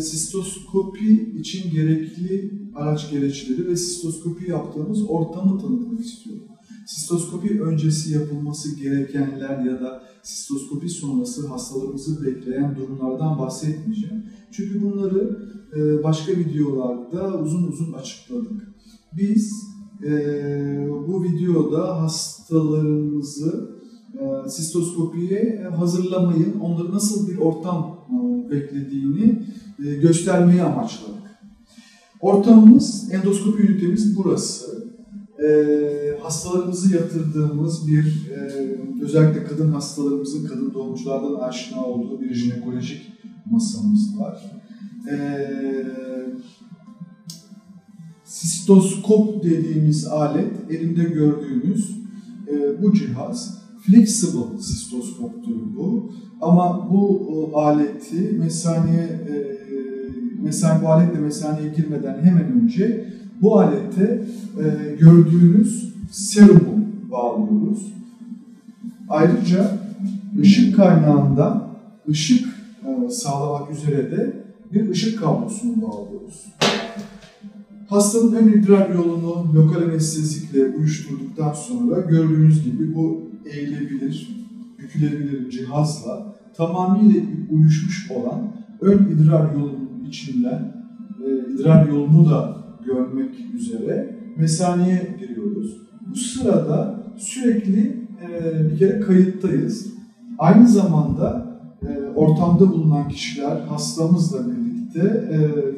sistoskopi için gerekli araç gereçleri ve sistoskopi yaptığımız ortamı tanıtmak istiyorum. Sistoskopi öncesi yapılması gerekenler ya da sistoskopi sonrası hastalarımızı bekleyen durumlardan bahsetmeyeceğim. Çünkü bunları başka videolarda uzun uzun açıkladık. Biz bu videoda hastalarımızı sistoskopiye hazırlamayın, onları nasıl bir ortam beklediğini göstermeyi amaçladık. Ortamımız, endoskopi ünitemiz burası. Hastalarımızı yatırdığımız bir, özellikle kadın hastalarımızın, kadın doğumculardan aşina olduğu bir jinekolojik masamız var. Sistoskop dediğimiz alet, elinde gördüğümüz bu cihaz, flexible sistoskoptur bu. Ama bu aleti bu aletle mesaneye girmeden hemen önce bu alete gördüğünüz serumu bağlıyoruz. Ayrıca ışık kaynağında ışık sağlamak üzere de bir ışık kablosunu bağlıyoruz. Hastanın ön idrar yolunu lokal anestezikle uyuşturduktan sonra gördüğünüz gibi bu eğilebilir, bükülebilir cihazla tamamıyla uyuşmuş olan ön idrar yolunun içinden idrar yolunu da görmek üzere mesaneye giriyoruz. Bu sırada sürekli bir kere kayıttayız. Aynı zamanda ortamda bulunan kişiler hastamızla birlikte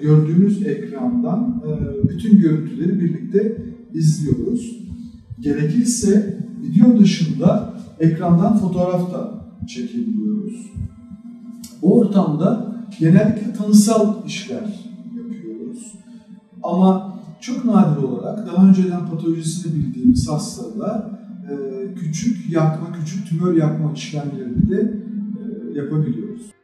gördüğümüz ekrandan bütün görüntüleri birlikte izliyoruz. Gerekirse video dışında ekrandan fotoğraf da çekebiliyoruz. Bu ortamda genellikle tanısal işler yapıyoruz. Ama çok nadir olarak daha önceden patolojisini bildiğimiz hastalar küçük tümör yakma işlemlerini de yapabiliyoruz.